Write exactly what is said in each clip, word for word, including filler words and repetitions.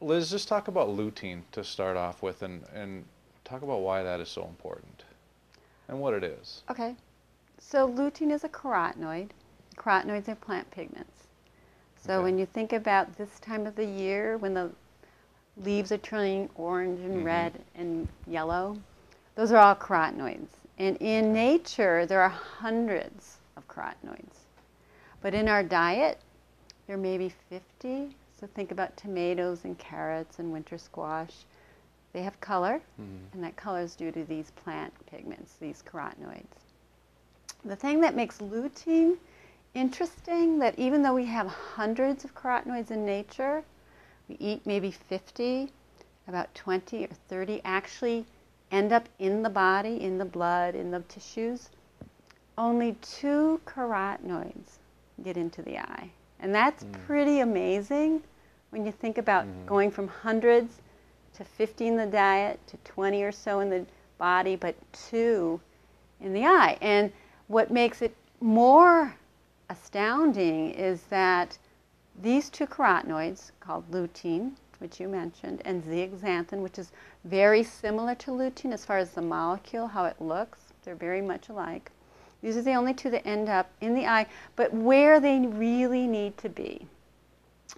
Liz, just talk about lutein to start off with, and, and talk about why that is so important and what it is. Okay. So lutein is a carotenoid. Carotenoids are plant pigments. So okay. when you think about this time of the year, when the leaves are turning orange and mm-hmm. red and yellow, those are all carotenoids. And in nature, there are hundreds of carotenoids. But in our diet, there may be fifty. So think about tomatoes and carrots and winter squash. They have color, mm-hmm. and that color is due to these plant pigments, these carotenoids. The thing that makes lutein interesting, that even though we have hundreds of carotenoids in nature, we eat maybe fifty, about twenty or thirty actually end up in the body, in the blood, in the tissues. Only two carotenoids get into the eye. And that's mm. pretty amazing when you think about mm. going from hundreds to fifty in the diet, to twenty or so in the body, but two in the eye. And what makes it more astounding is that these two carotenoids, called lutein, which you mentioned, and zeaxanthin, which is very similar to lutein as far as the molecule, how it looks, they're very much alike. These are the only two that end up in the eye, but where they really need to be.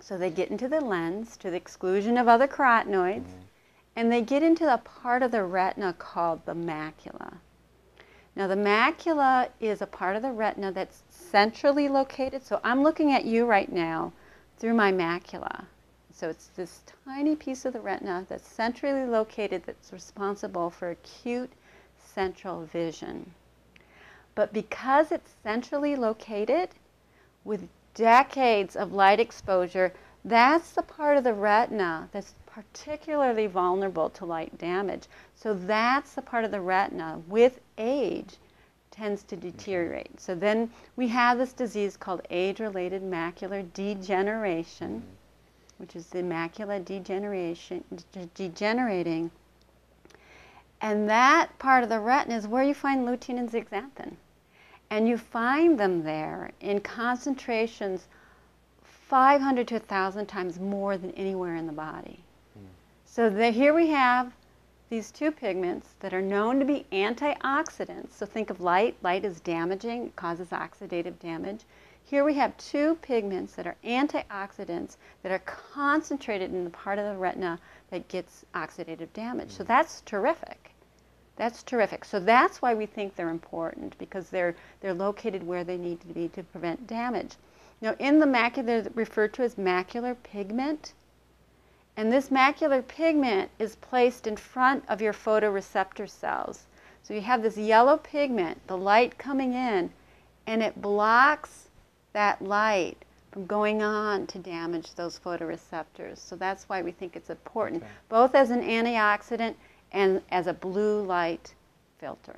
So they get into the lens to the exclusion of other carotenoids, mm-hmm. and they get into the part of the retina called the macula. Now the macula is a part of the retina that's centrally located. So I'm looking at you right now through my macula. So it's this tiny piece of the retina that's centrally located that's responsible for acute central vision. But because it's centrally located, with decades of light exposure, that's the part of the retina that's particularly vulnerable to light damage. So that's the part of the retina with age tends to deteriorate. So then we have this disease called age-related macular degeneration, which is the macula degeneration, de degenerating. And that part of the retina is where you find lutein and zeaxanthin. And you find them there in concentrations five hundred to one thousand times more than anywhere in the body. So the, here we have these two pigments that are known to be antioxidants. So think of light. Light is damaging. It causes oxidative damage. Here we have two pigments that are antioxidants that are concentrated in the part of the retina that gets oxidative damage. Mm. So that's terrific. That's terrific. So that's why we think they're important, because they're, they're located where they need to be to prevent damage. Now in the macula, they're referred to as macular pigment. And this macular pigment is placed in front of your photoreceptor cells. So you have this yellow pigment, the light coming in, and it blocks that light from going on to damage those photoreceptors. So that's why we think it's important, okay. both as an antioxidant and as a blue light filter.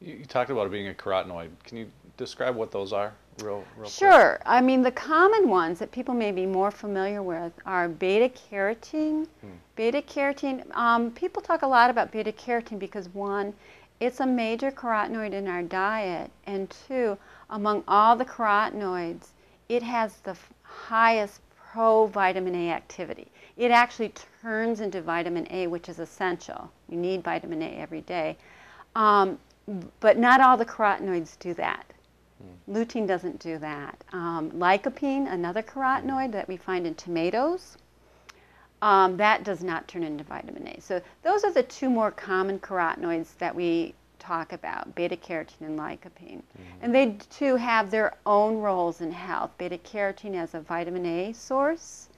You, you talked about it being a carotenoid. Can you describe what those are? Real, real sure. Quick. I mean, the common ones that people may be more familiar with are beta-carotene. Hmm. Beta-carotene, um, people talk a lot about beta-carotene because, one, it's a major carotenoid in our diet, and two, among all the carotenoids, it has the highest pro-vitamin A activity. It actually turns into vitamin A, which is essential. You need vitamin A every day. Um, but not all the carotenoids do that. Lutein doesn't do that. Um, lycopene, another carotenoid that we find in tomatoes, um, that does not turn into vitamin A. So those are the two more common carotenoids that we talk about, beta-carotene and lycopene. Mm-hmm. And they too have their own roles in health. Beta-carotene as a vitamin A source,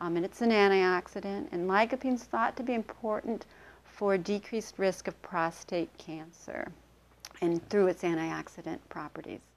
um, and it's an antioxidant, and lycopene is thought to be important for decreased risk of prostate cancer and through its antioxidant properties.